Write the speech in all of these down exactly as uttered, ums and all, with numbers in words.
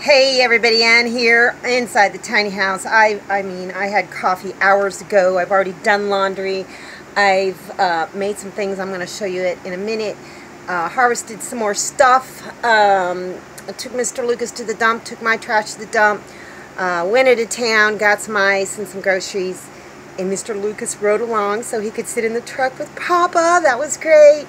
Hey everybody, Ann here inside the tiny house. I, I mean, I had coffee hours ago. I've already done laundry. I've uh, made some things. I'm going to show you it in a minute. Uh, harvested some more stuff. Um, I took Mister Lucas to the dump, took my trash to the dump. Uh, went into town, got some ice and some groceries, and Mister Lucas rode along so he could sit in the truck with Papa. That was great.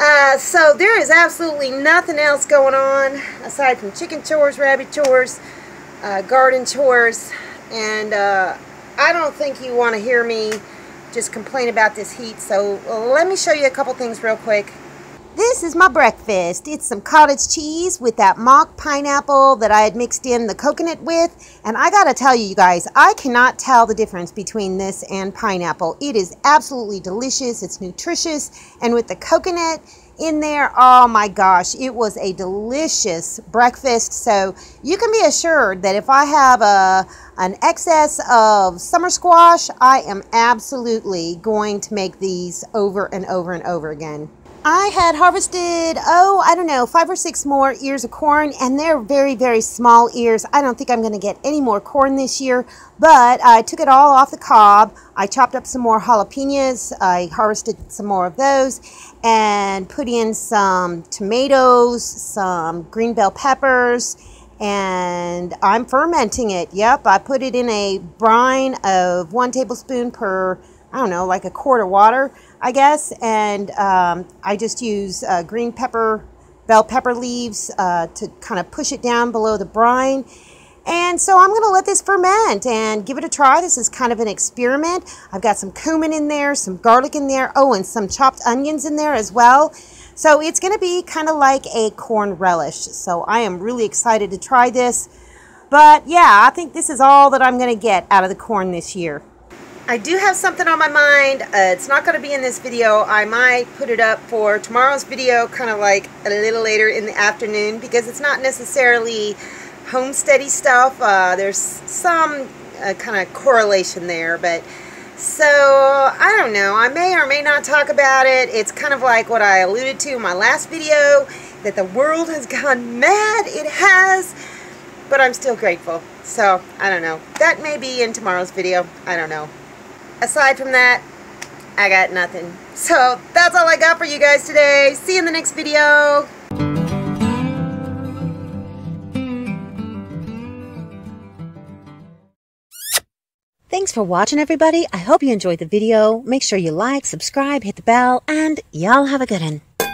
Uh, so there is absolutely nothing else going on aside from chicken chores, rabbit chores, uh, garden chores, and uh, I don't think you want to hear me just complain about this heat, so let me show you a couple things real quick. This is my breakfast. It's some cottage cheese with that mock pineapple that I had mixed in the coconut with. And I gotta tell you, you guys, I cannot tell the difference between this and pineapple. It is absolutely delicious. It's nutritious. And with the coconut in there, oh my gosh, it was a delicious breakfast. So you can be assured that if I have a, an excess of summer squash, I am absolutely going to make these over and over and over again. I had harvested, oh, I don't know, five or six more ears of corn, and they're very, very small ears. I don't think I'm going to get any more corn this year, but I took it all off the cob. I chopped up some more jalapenos. I harvested some more of those and put in some tomatoes, some green bell peppers, and I'm fermenting it. Yep, I put it in a brine of one tablespoon per, I don't know, like a quart of water, I guess, and um, I just use uh, green pepper, bell pepper leaves uh, to kind of push it down below the brine. And so I'm going to let this ferment and give it a try. This is kind of an experiment. I've got some cumin in there, some garlic in there, oh, and some chopped onions in there as well. So it's going to be kind of like a corn relish. So I am really excited to try this. But yeah, I think this is all that I'm going to get out of the corn this year. I do have something on my mind. Uh, it's not going to be in this video. I might put it up for tomorrow's video, kind of like a little later in the afternoon, because it's not necessarily homesteady stuff. Uh, there's some uh, kind of correlation there, but so I don't know. I may or may not talk about it. It's kind of like what I alluded to in my last video, that the world has gone mad. It has. But I'm still grateful. So I don't know. That may be in tomorrow's video. I don't know. Aside from that, I got nothing. So that's all I got for you guys today. See you in the next video. Thanks for watching, everybody. I hope you enjoyed the video. Make sure you like, subscribe, hit the bell, and y'all have a good one.